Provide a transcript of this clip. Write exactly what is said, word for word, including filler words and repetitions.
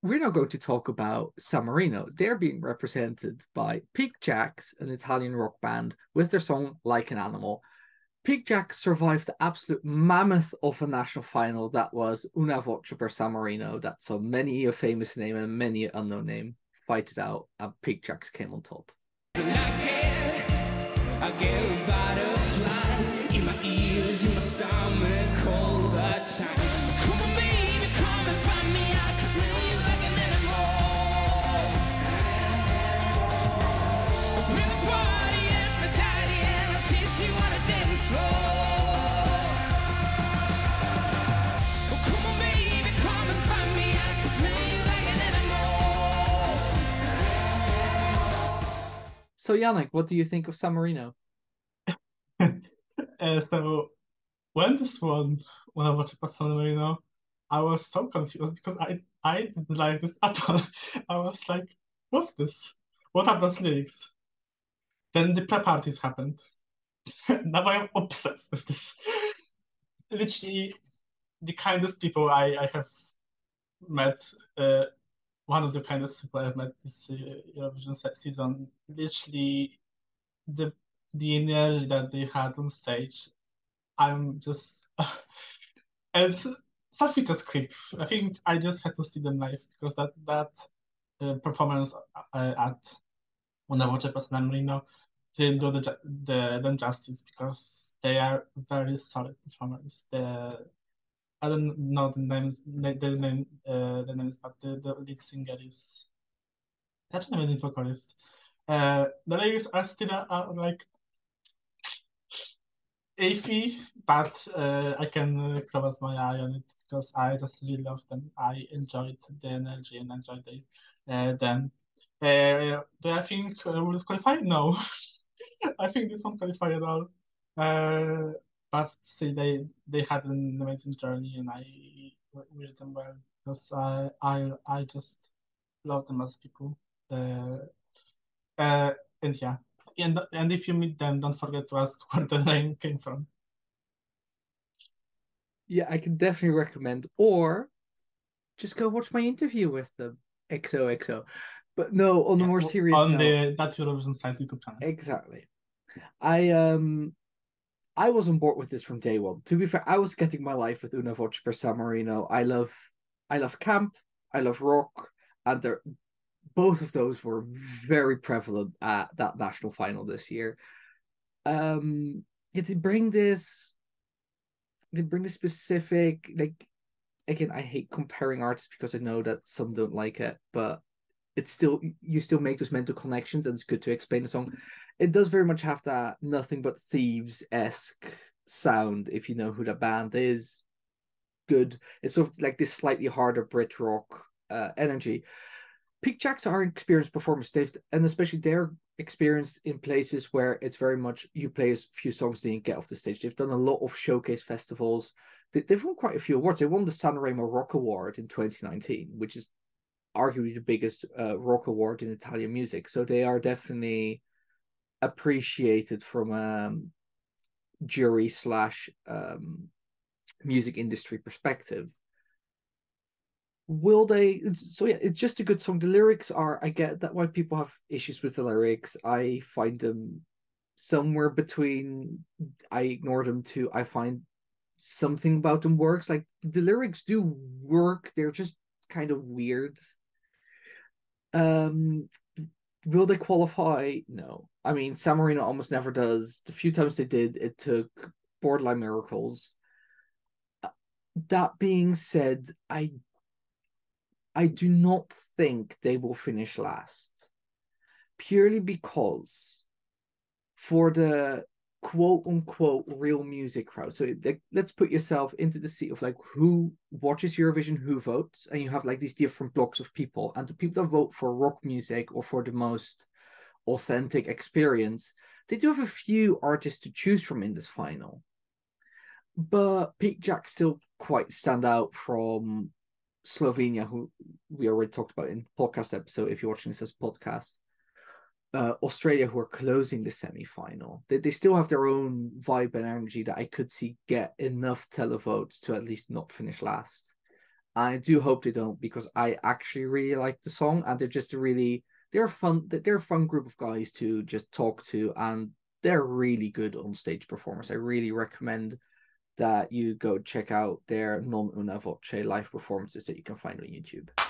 we're now going to talk about San Marino. They're being represented by Piqued Jacks, an Italian rock band, with their song Like an Animal. Piqued Jacks survived the absolute mammoth of a national final that was Una Voce per San Marino, that saw many a famous name and many an unknown name fight it out, and Piqued Jacks came on top. Again, I get butterflies in my ears, in my stomach all the time. Come on, baby, come and find me. I can smell you like an animal. I'm in the party every night and I chase you on a dance floor. Oh, come on, baby, come and find me. I can smell you like an animal. So Yannick, what do you think of San Marino? Uh, so when this one, when I watched San Marino, I was so confused because I I didn't like this at all. I was like, what's this? What are those lyrics? Then the pre-parties happened. Now I'm obsessed with this. Literally, the kindest people I, I have met, uh, one of the kindest people I've met this uh, Eurovision season, literally the the energy that they had on stage, I'm just... and something just clicked. I think I just had to see them live, because that that uh, performance uh, at Una Voce per San Marino didn't do the, the, them justice, because they are very solid performers. The, I don't know the names, the, name, uh, the names, but the, the lead singer is such an amazing vocalist. Uh, the lyrics are still uh, like... iffy, but uh, I can close my eye on it because I just really love them. I enjoyed the energy and enjoyed the, uh, them. Uh, do I think uh, we'll qualify? No. I think this won't qualify at all. Uh, but still, they, they had an amazing journey and I wish them well because I I, I just love them as people. Uh, uh, and yeah. And, and if you meet them, don't forget to ask where the name came from. Yeah, I can definitely recommend. Or just go watch my interview with them. X O X O. But no, on yeah, the more serious on note, the That Eurovision Site YouTube channel. Exactly. I um, I was on board with this from day one. To be fair, I was getting my life with Una Voce per San Marino. I love, I love camp. I love rock. And they're... both of those were very prevalent at that national final this year. Um, yeah, they bring this, they bring this specific, like, again, I hate comparing artists because I know that some don't like it, but it's still, you still make those mental connections and it's good to explain the song. It does very much have that Nothing But Thieves-esque sound, if you know who that band is. Good. It's sort of like this slightly harder Brit rock uh, energy. Piqued Jacks are experienced performers, They've, and especially they're experienced in places where it's very much you play a few songs then you get off the stage. They've done a lot of showcase festivals. They, they've won quite a few awards. They won the San Remo Rock Award in twenty nineteen, which is arguably the biggest uh, rock award in Italian music. So they are definitely appreciated from a um, jury slash um, music industry perspective. Will they? So yeah, it's just a good song. The lyrics are, I get that why people have issues with the lyrics. I find them somewhere between I ignore them to I find something about them works. Like the lyrics do work. They're just kind of weird. Um, will they qualify? No. I mean, San Marino almost never does. The few times they did, it took borderline miracles. That being said, I. I do not think they will finish last, purely because for the quote-unquote real music crowd, so like, let's put yourself into the seat of like who watches Eurovision, who votes, and you have like these different blocks of people, and the people that vote for rock music or for the most authentic experience, they do have a few artists to choose from in this final. But Piqued Jacks still quite stand out from... Slovenia, who we already talked about in podcast episode, if you're watching this as podcast, uh, Australia, who are closing the semi-final. They, they still have their own vibe and energy that I could see get enough televotes to at least not finish last. And I do hope they don't, because I actually really like the song, and they're just a really they're fun they're a fun group of guys to just talk to, and they're really good on stage performers. I really recommend that you go check out their non Una Voce live performances that you can find on YouTube.